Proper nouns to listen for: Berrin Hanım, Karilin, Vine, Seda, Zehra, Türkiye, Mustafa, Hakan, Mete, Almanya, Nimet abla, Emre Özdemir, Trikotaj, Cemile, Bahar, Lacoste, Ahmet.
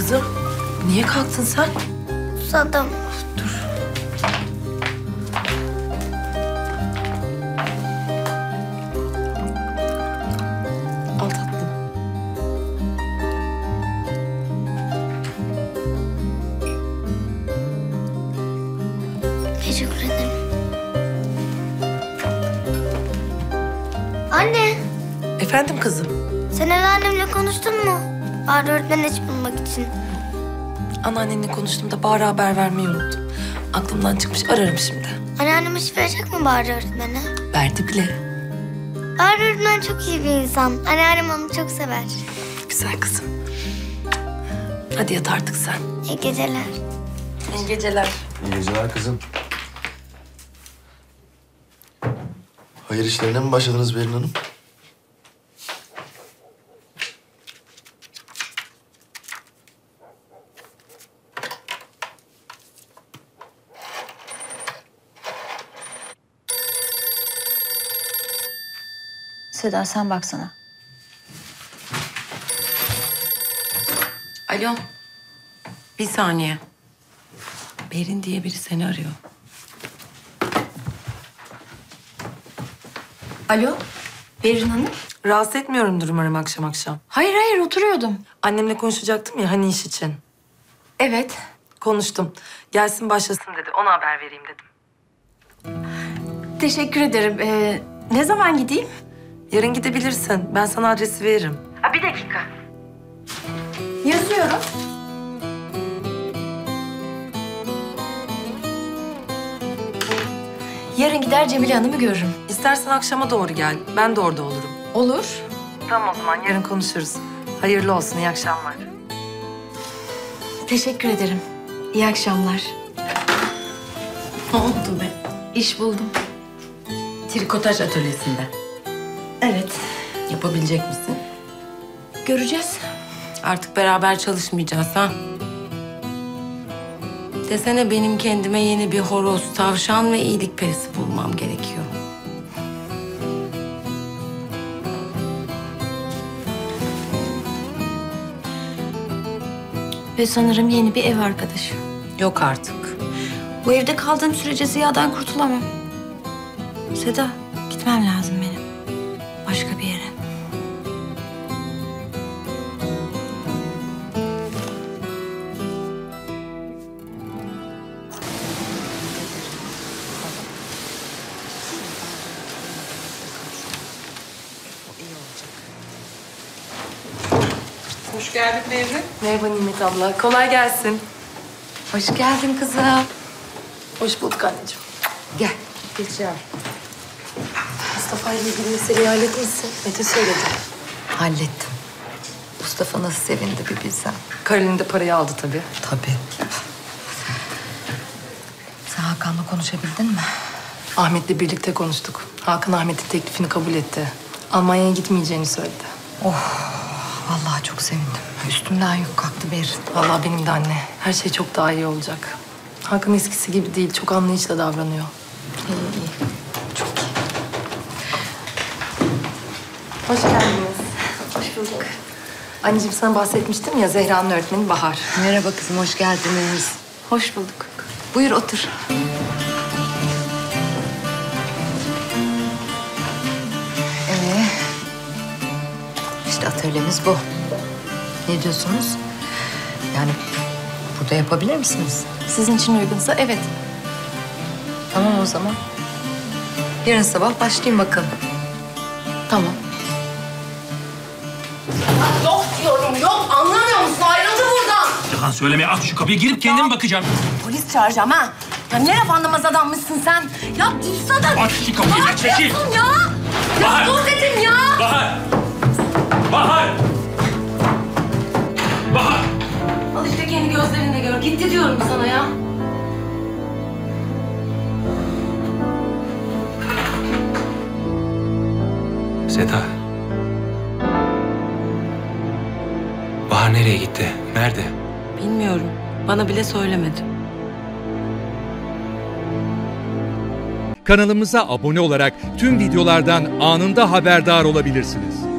Kızım, niye kalktın sen? Uzadım. Dur. Al tatlım. Teşekkür ederim. Anne. Efendim kızım. Sen ev annemle konuştun mu? Bahar öğretmeni hiç bulmak için. Anneannenle konuştum da Bahar'a haber vermeyi unuttum. Aklımdan çıkmış, ararım şimdi. Anneannem hiç verecek mi Bahar öğretmeni? Verdi bile. Bahar öğretmen çok iyi bir insan. Anneannem onu çok sever. Güzel kızım. Hadi yat artık sen. İyi geceler. İyi geceler. İyi geceler kızım. Hayır işlerine mi başladınız Berrin Hanım? Seda sen baksana. Alo. Bir saniye. Berrin diye biri seni arıyor. Alo. Berrin Hanım. Rahatsız etmiyorumdur umarım akşam akşam. Hayır hayır oturuyordum. Annemle konuşacaktım ya hani iş için. Evet. Konuştum. Gelsin başlasın dedi. Ona haber vereyim dedim. Teşekkür ederim. Ne zaman gideyim? Yarın gidebilirsin. Ben sana adresi veririm. Ha, bir dakika. Yazıyorum. Yarın gider Cemile Hanım'ı görürüm. İstersen akşama doğru gel. Ben de orada olurum. Olur. Tamam o zaman yarın konuşuruz. Hayırlı olsun. İyi akşamlar. Teşekkür ederim. İyi akşamlar. Ne oldu be? İş buldum. Trikotaj atölyesinde. Evet. Yapabilecek misin? Göreceğiz. Artık beraber çalışmayacağız ha. Desene benim kendime yeni bir horoz, tavşan ve iyilik perisi bulmam gerekiyor. Ve sanırım yeni bir ev arkadaşı. Yok artık. Bu evde kaldığım sürece Ziya'dan kurtulamam. Seda, gitmem lazım benim. Başka bir yere. Hoş geldin Berrin. Merhaba Nimet abla. Kolay gelsin. Hoş geldin kızım. Hoş bulduk anneciğim. Gel. Geç ya. Mustafa ile ilgili meseleyi halletmişsin. Mete söyledi. Hallettim. Mustafa nasıl sevindi bir bilsen. Karilin de parayı aldı tabii. Tabii. Sen Hakan'la konuşabildin mi? Ahmet'le birlikte konuştuk. Hakan Ahmet'in teklifini kabul etti. Almanya'ya gitmeyeceğini söyledi. Oh, vallahi çok sevindim. Üstümden yük kalktı Berrin. Vallahi benim de anne. Her şey çok daha iyi olacak. Hakan eskisi gibi değil. Çok anlayışla davranıyor. İyi, iyi. Hoş geldiniz. Hoş bulduk. Anneciğim sana bahsetmiştim ya, Zehra'nın öğretmeni Bahar. Merhaba kızım, hoş geldiniz. Hoş bulduk. Buyur otur. İşte atölyemiz bu. Ne diyorsunuz? Yani burada yapabilir misiniz? Sizin için uygunsa evet. Tamam o zaman. Yarın sabah başlayayım bakalım. Tamam. Yok diyorum, yok. Anlamıyor musun? Ayrıldı buradan. Yalan söylemeye at şu kapıyı. Girip kendim bakacağım. Polis çağıracağım ha. Ya ne laf anlamaz adammışsın sen. Ya dursa da... At şu kapıyı ve çekil. Bahar ya. Bahar. Ya dur dedim ya. Bahar. Bahar. Bahar. Al işte kendi gözlerinle gör. Gitti diyorum sana ya. Seda. Bahar nereye gitti? Nerede? Bilmiyorum. Bana bile söylemedi. Kanalımıza abone olarak tüm videolardan anında haberdar olabilirsiniz.